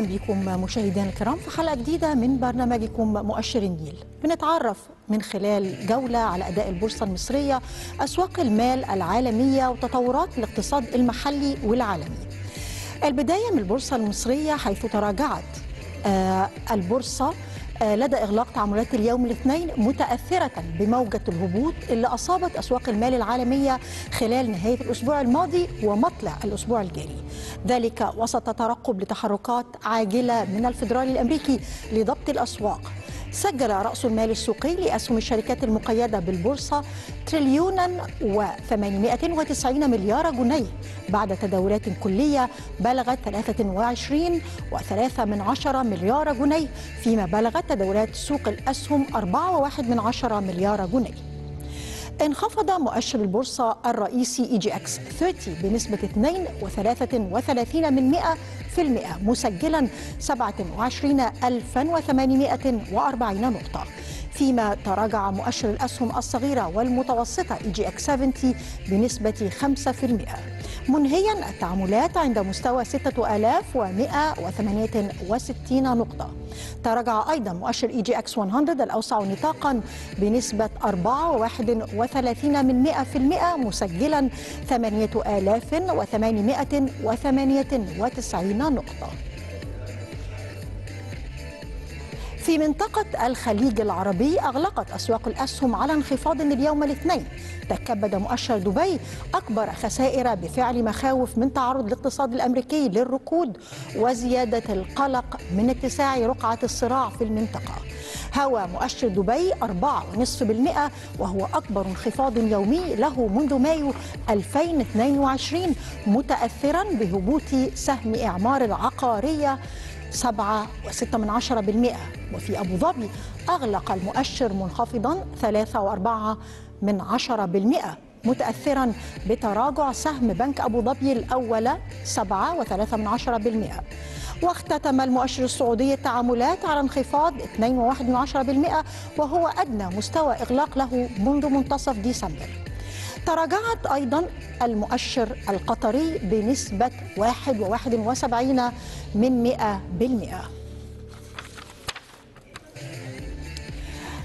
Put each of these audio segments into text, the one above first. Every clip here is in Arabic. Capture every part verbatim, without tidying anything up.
أهلا بكم مشاهدينا الكرام في حلقة جديدة من برنامجكم مؤشر النيل. بنتعرف من خلال جولة على أداء البورصة المصرية، أسواق المال العالمية، وتطورات الاقتصاد المحلي والعالمي. البداية من البورصة المصرية، حيث تراجعت البورصة لدى إغلاق تعاملات اليوم الاثنين متأثرة بموجة الهبوط اللي أصابت أسواق المال العالمية خلال نهاية الأسبوع الماضي ومطلع الأسبوع الجاري، ذلك وسط ترقب لتحركات عاجلة من الفيدرالي الأمريكي لضبط الأسواق. سجل رأس المال السوقي لأسهم الشركات المقيدة بالبورصة تريليونا وثمانمائة وتسعين مليار جنيه بعد تداولات كلية بلغت ثلاثة وعشرين فاصلة ثلاثة مليار جنيه، فيما بلغت تداولات سوق الأسهم أربعة فاصلة واحد مليار جنيه. انخفض مؤشر البورصة الرئيسي إي جي إكس ثلاثين بنسبة اثنين وثلاثة وثلاثين من مئة في المئة، مسجلا سبعة وعشرين ألفا وثمانمائة وأربعين نقطة، فيما تراجع مؤشر الأسهم الصغيرة والمتوسطة إي جي إكس سبعين بنسبة خمسة في المئة، منهيا التعاملات عند مستوى ستة آلاف ومئة وثمانية وستين نقطة. تراجع أيضا مؤشر إي جي إكس مئة الأوسع نطاقا بنسبة أربعة وثلاثين فاصلة واحد من مئة في المئة، مسجلا ثمانية آلاف وثمانمائة وثمانية وتسعين نقطة. في منطقة الخليج العربي، أغلقت أسواق الأسهم على انخفاض اليوم الاثنين. تكبد مؤشر دبي أكبر خسائر بفعل مخاوف من تعرض الاقتصاد الأمريكي للركود وزيادة القلق من اتساع رقعة الصراع في المنطقة. هوى مؤشر دبي أربعة فاصلة خمسة بالمئة، وهو أكبر انخفاض يومي له منذ مايو ألفين واثنين وعشرين، متأثرا بهبوط سهم إعمار العقارية سبعة وستة من عشرة بالمئة. وفي أبو ظبي أغلق المؤشر منخفضا ثلاثة وأربعة من عشرة بالمئة، متأثرا بتراجع سهم بنك أبو ظبي الأول سبعة وثلاثة من عشرة بالمئة. واختتم المؤشر السعودي التعاملات على انخفاض اثنين وواحد من عشرة بالمئة، وهو أدنى مستوى إغلاق له منذ منتصف ديسمبر. تراجعت أيضا المؤشر القطري بنسبة واحد فاصلة واحد وسبعين من مئة بالمئة.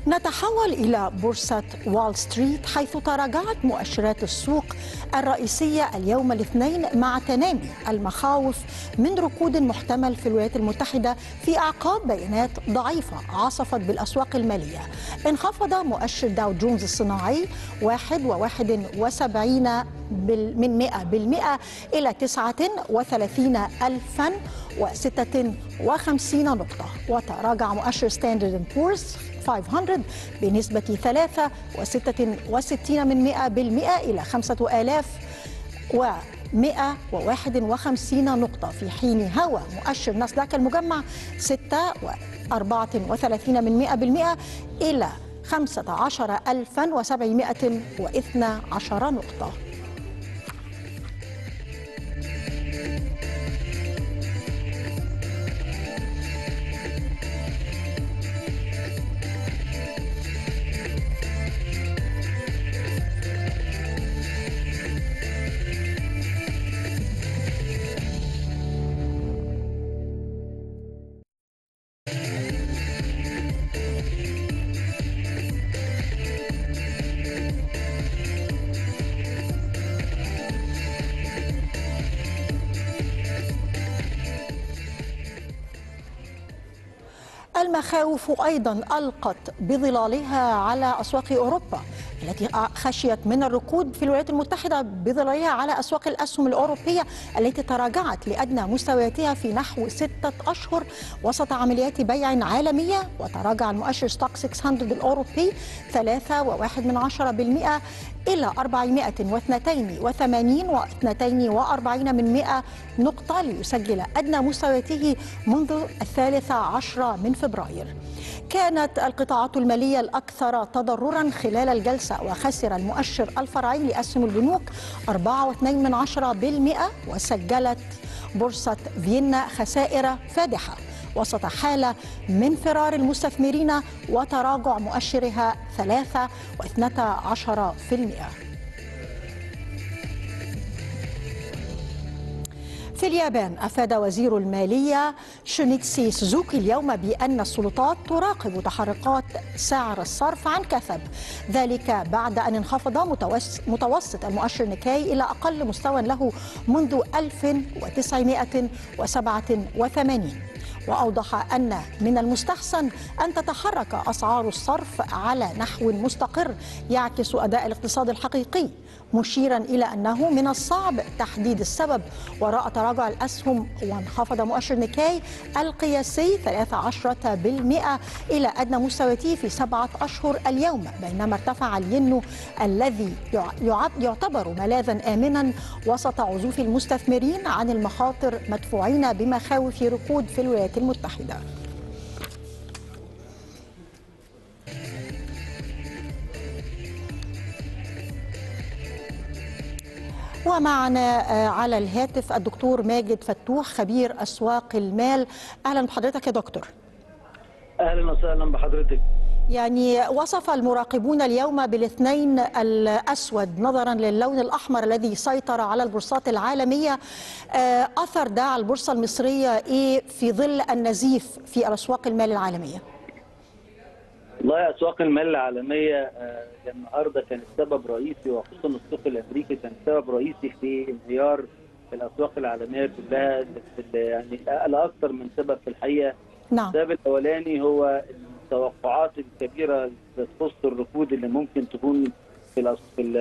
نتحول إلى بورصة وول ستريت، حيث تراجعت مؤشرات السوق الرئيسية اليوم الاثنين مع تنامي المخاوف من ركود محتمل في الولايات المتحدة في أعقاب بيانات ضعيفة عصفت بالأسواق المالية. انخفض مؤشر داو جونز الصناعي واحد فاصلة واحد وسبعين من مئة بالمئة إلى تسعة وثلاثين ألفا وستة وخمسين نقطة، وتراجع مؤشر ستاندرد اند بورز خمسمائة بنسبة ثلاثة وستة وستين من مئة بالمئة إلى خمسة آلاف ومئة وواحد وخمسين نقطة، في حين هوى مؤشر ناسداك المجمع ستة وأربعة وثلاثين من مئة بالمئة إلى خمسة عشر ألفا وسبعمائة واثني عشر نقطة. المخاوف أيضا ألقت بظلالها على أسواق أوروبا التي خشيت من الركود في الولايات المتحدة، بظلالها على أسواق الأسهم الأوروبية التي تراجعت لأدنى مستوياتها في نحو ستة أشهر وسط عمليات بيع عالمية. وتراجع المؤشر ستوكس ستمائة الأوروبي ثلاثة فاصلة واحد بالمئة إلى أربعمائة واثنين وثمانين فاصلة اثنين وأربعين من مئة نقطة، ليسجل أدنى مستوياته منذ الثالث عشر من فبراير. كانت القطاعات المالية الأكثر تضررا خلال الجلسة، وخسر المؤشر الفرعي لأسهم البنوك أربعة فاصلة اثنين بالمئة، وسجلت بورصة فيينا خسائر فادحة وسط حالة من فرار المستثمرين وتراجع مؤشرها ثلاثة فاصلة اثني عشر بالمئة. في اليابان أفاد وزير المالية شونيتسي سوزوكي اليوم بأن السلطات تراقب تحركات سعر الصرف عن كثب، ذلك بعد أن انخفض متوسط المؤشر نيكاي إلى أقل مستوى له منذ ألف وتسعمائة وسبعة وثمانين. وأوضح أن من المستحسن أن تتحرك أسعار الصرف على نحو مستقر يعكس أداء الاقتصاد الحقيقي، مشيرا إلى أنه من الصعب تحديد السبب وراء تراجع الأسهم. وانخفض مؤشر نيكاي القياسي ثلاثة عشر بالمئة إلى أدنى مستوياته في سبعة أشهر اليوم، بينما ارتفع الين الذي يعتبر ملاذا آمنا وسط عزوف المستثمرين عن المخاطر مدفوعين بمخاوف ركود في الولايات المتحدة. ومعنا على الهاتف الدكتور ماجد فتوح خبير أسواق المال. أهلا بحضرتك يا دكتور. أهلا وسهلا بحضرتك. يعني وصف المراقبون اليوم بالاثنين الأسود نظرا للون الأحمر الذي سيطر على البورصات العالمية. أثر ده على البورصة المصرية إيه في ظل النزيف في أسواق المال العالمية؟ والله أسواق المال العالمية النهارده كان السبب رئيسي، وخصوصا السوق الأمريكي كان سبب رئيسي في انهيار الأسواق العالمية كلها، يعني لأكثر من سبب في الحقيقة. نعم. السبب الأولاني هو التوقعات الكبيرة تخص الركود اللي ممكن تكون في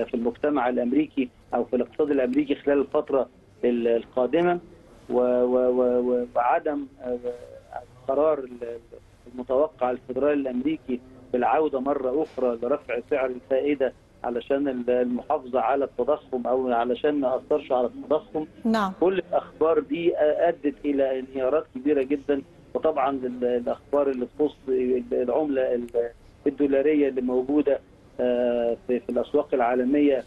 في المجتمع الأمريكي أو في الاقتصاد الأمريكي خلال الفترة القادمة، وعدم قرار المتوقع الفدرالي الأمريكي بالعودة مرة أخرى لرفع سعر الفائدة علشان المحافظة على التضخم أو علشان ما أثرش على التضخم. نعم. كل الأخبار دي أدت إلى انهيارات كبيرة جدا، وطبعا الاخبار اللي تخص العمله الدولاريه اللي موجوده في الاسواق العالميه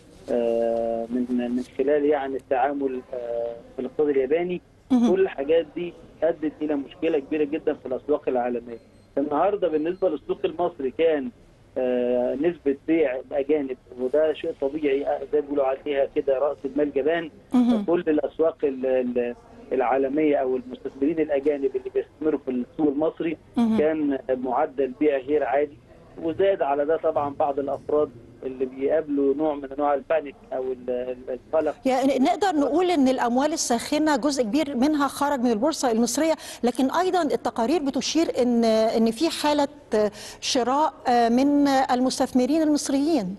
من من خلال يعني التعامل في الاقتصاد الياباني، كل الحاجات دي ادت الى مشكله كبيره جدا في الاسواق العالميه. النهارده بالنسبه للسوق المصري كان نسبه بيع الاجانب، وده شيء طبيعي زي ما بيقولوا عليها كده راس المال جبان. كل الاسواق العالميه او المستثمرين الاجانب اللي بيستثمروا في السوق المصري كان معدل بيع غير عادي، وزاد على ده طبعا بعض الافراد اللي بيقابلوا نوع من انواع البانيك او القلق. يعني نقدر نقول ان الاموال الساخنه جزء كبير منها خرج من البورصه المصريه، لكن ايضا التقارير بتشير ان ان في حاله شراء من المستثمرين المصريين.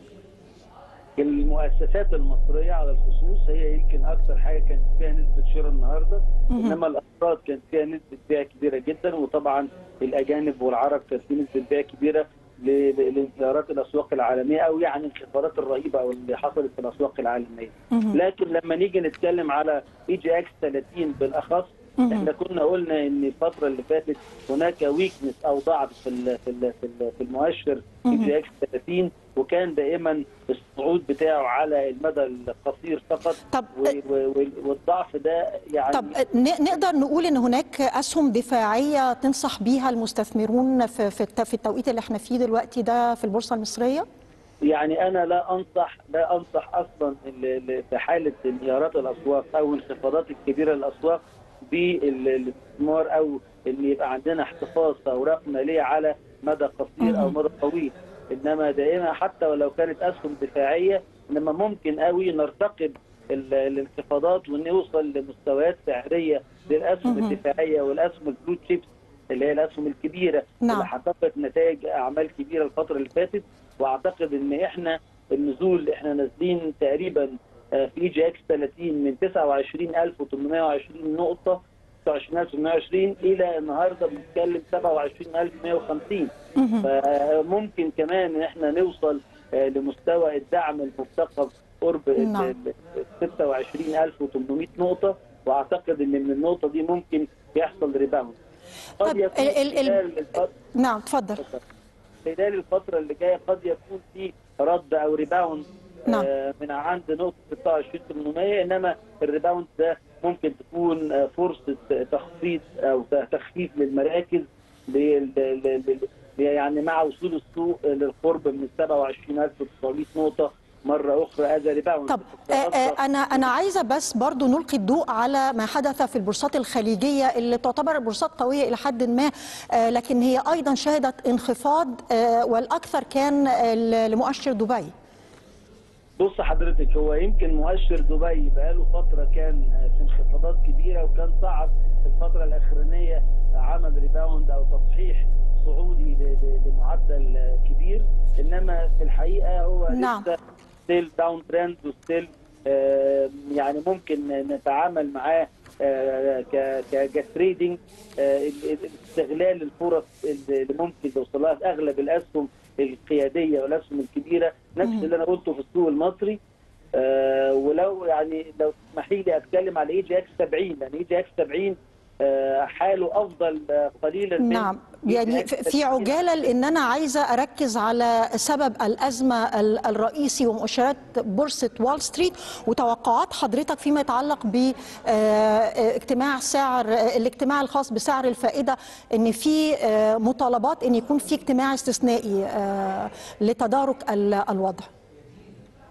المؤسسات المصريه على الخصوص هي يمكن اكثر حاجه كانت فيها نسبه شراء النهارده، انما الافراد كانت فيها نسبه بيع كبيره جدا، وطبعا الاجانب والعرب كانت في نسبه بيع كبيره لانهيارات الاسواق العالميه او يعني الانخفاضات الرهيبه او اللي حصلت في الاسواق العالميه. لكن لما نيجي نتكلم على اي جي اكس ثلاثين بالاخص، احنا كنا قلنا ان الفتره اللي فاتت هناك ويكنس او ضعف في في في المؤشر اي جي اكس ثلاثين، وكان دائما الصعود بتاعه على المدى القصير فقط. طب والضعف ده يعني طب نقدر نقول ان هناك اسهم دفاعيه تنصح بيها المستثمرون في في التوقيت اللي احنا فيه دلوقتي ده في البورصه المصريه؟ يعني انا لا انصح لا انصح اصلا في حاله انهيارات الاسواق او الانخفاضات الكبيره للاسواق بالاستثمار او ان يبقى عندنا احتفاظ اوراق ماليه على مدى قصير او مدى طويل، انما دائما حتى ولو كانت اسهم دفاعيه انما ممكن قوي نرتقب الانخفاضات ونوصل لمستويات سعريه للاسهم الدفاعيه والاسهم البلو تشيبس اللي هي الاسهم الكبيره. نعم. اللي حققت نتائج اعمال كبيره الفتره اللي فاتت، واعتقد ان احنا النزول احنا نازلين تقريبا في اي جي اكس ثلاثين من تسعة وعشرين ألف وثمانمائة وعشرين نقطه تسعة وعشرين ألف وثمانمائة وعشرين الى النهارده بنتكلم سبعة وعشرين ألف ومائة وخمسين، فممكن كمان ان احنا نوصل لمستوى الدعم المرتقب قرب ستة وعشرين ألف وثمانمائة نقطه، واعتقد ان من النقطه دي ممكن يحصل ريباوند. طب ال ال نعم اتفضل. خلال الفتره اللي جايه قد يكون في رد او ريباوند. نعم. من عند نقطه ستة وعشرين ألف وثمانمائة، انما الريباوند ده ممكن تكون فرصه تخفيض او تخفيف للمراكز يعني مع وصول السوق للقرب من سبعة وعشرين ألف وتسعمائة نقطه مرة أخرى هذا رباهم. طب أنا أنا عايزة بس برضو نلقي الضوء على ما حدث في البورصات الخليجية اللي تعتبر بورصات قوية إلى حد ما، لكن هي أيضا شهدت انخفاض والأكثر كان لمؤشر دبي. بص حضرتك، هو يمكن مؤشر دبي بقاله فترة كان في انخفاضات كبيرة وكان صعد في الفترة الأخرانية، عمل ريباوند أو تصحيح صعودي لمعدل كبير، إنما في الحقيقة هو نعم لسه ستيل داون ترند وستيل آه يعني ممكن نتعامل معاه آه كتريدنج، آه استغلال الفرص اللي ممكن توصلها في أغلب الأسهم القياديه والاسهم الكبيره، نفس اللي انا قلته في السوق المصري. آه ولو يعني لو تسمحي لي اتكلم على اي جي اكس سبعين، لان اي جي اكس سبعين آه حاله افضل قليلا. نعم يعني في عجاله، لان انا عايزه اركز على سبب الازمه الرئيسي ومؤشرات بورصه وول ستريت وتوقعات حضرتك فيما يتعلق باجتماع سعر الاجتماع الخاص بسعر الفائده، ان في مطالبات ان يكون في اجتماع استثنائي لتدارك الوضع.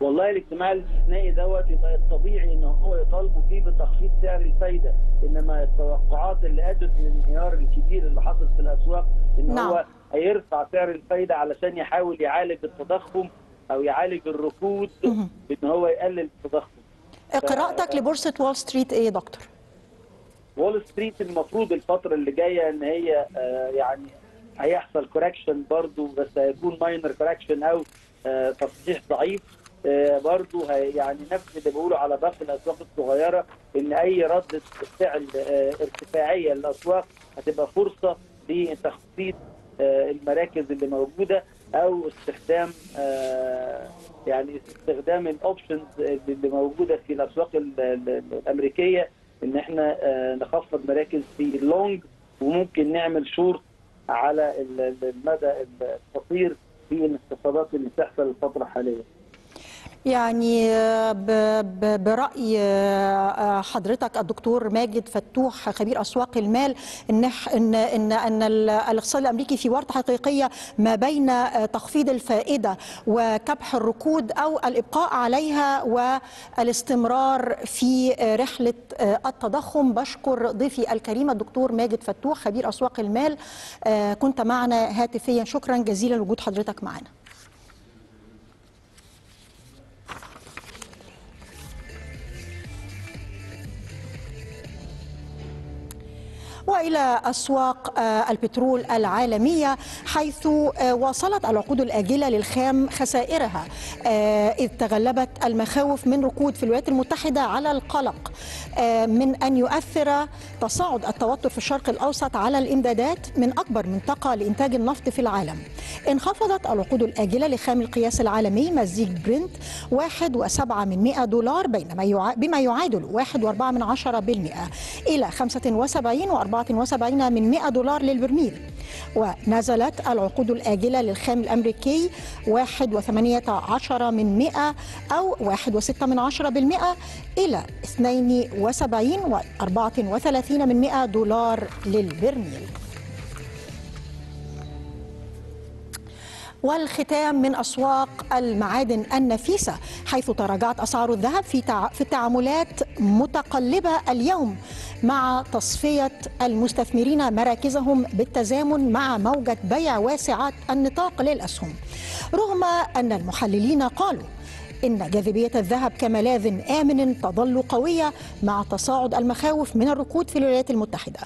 والله الاجتماع الاستثنائي دوت الطبيعي ان هو يطالبوا فيه بتخفيض سعر الفايده، انما التوقعات اللي ادت للانهيار الكبير اللي حصل في الاسواق ان نعم. هو هيرفع سعر الفايده علشان يحاول يعالج التضخم او يعالج الركود بان هو يقلل التضخم. قراءتك ف... لبورصه وول ستريت ايه يا دكتور؟ وول ستريت المفروض الفتره اللي جايه ان هي يعني هيحصل كوركشن برضه، بس هيكون ماينر كوركشن او تصحيح ضعيف. آه برضه يعني نفس اللي بقوله على باقي الاسواق الصغيره، ان اي رده فعل آه ارتفاعيه للاسواق هتبقى فرصه لتخفيض آه المراكز اللي موجوده، او استخدام آه يعني استخدام الاوبشنز اللي موجوده في الاسواق الامريكيه، ان احنا آه نخفض مراكز في اللونج وممكن نعمل شورت على المدى القصير في الانخفاضات اللي بتحصل الفتره الحاليه. يعني برأي حضرتك الدكتور ماجد فتوح خبير أسواق المال، إن إن إن أن الاقتصاد الأمريكي في ورطة حقيقية ما بين تخفيض الفائدة وكبح الركود أو الإبقاء عليها والاستمرار في رحلة التضخم. بشكر ضيفي الكريم الدكتور ماجد فتوح خبير أسواق المال، كنت معنا هاتفيا، شكرا جزيلا لوجود حضرتك معنا. وإلى أسواق البترول العالمية، حيث واصلت العقود الآجلة للخام خسائرها، إذ تغلبت المخاوف من ركود في الولايات المتحدة على القلق من أن يؤثر تصاعد التوتر في الشرق الأوسط على الإمدادات من أكبر منطقة لإنتاج النفط في العالم. انخفضت العقود الآجلة لخام القياس العالمي مزيج برنت واحد فاصلة سبعة دولار بينما بما يعادل واحد فاصلة أربعة بالمئة إلى خمسة وسبعين فاصلة أربعة وسبعين دولار للبرميل، ونزلت العقود الآجلة للخام الأمريكي واحد فاصلة ثمانية عشر بالمئة أو واحد فاصلة ستة بالمئة إلى اثنين وسبعين فاصلة أربعة وثلاثين دولار للبرميل. والختام من أسواق المعادن النفيسة، حيث تراجعت أسعار الذهب في التعاملات متقلبة اليوم مع تصفية المستثمرين مراكزهم بالتزامن مع موجة بيع واسعة النطاق للأسهم، رغم أن المحللين قالوا إن جاذبية الذهب كملاذ آمن تظل قوية مع تصاعد المخاوف من الركود في الولايات المتحدة.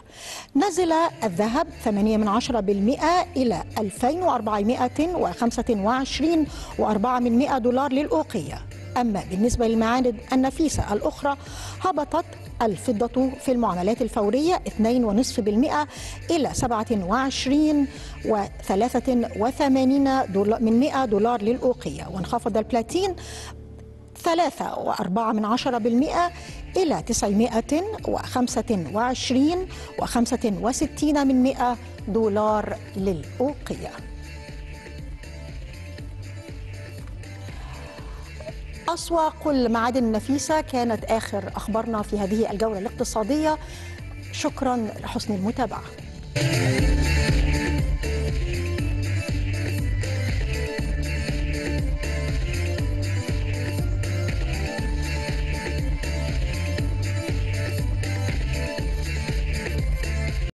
نزل الذهب ثمانية من عشرة بالمئة إلى ألفين وأربعمائة وخمسة وعشرين فاصلة أربعة دولار للأوقية. أما بالنسبة للمعادن النفيسة الأخرى، هبطت الفضة في المعاملات الفورية اثنين وخمسة بالمئة إلى سبعة وعشرين فاصلة ثلاثة وثمانين من مئة دولار للأوقية، وانخفض البلاتين ثلاثة وأربعة من عشرة بالمئة إلى تسعمائة وخمسة وعشرين وخمسة وستين من مئة دولار للأوقية. أسواق المعادن النفيسة كانت آخر أخبارنا في هذه الجولة الاقتصادية. شكرا لحسن المتابعة.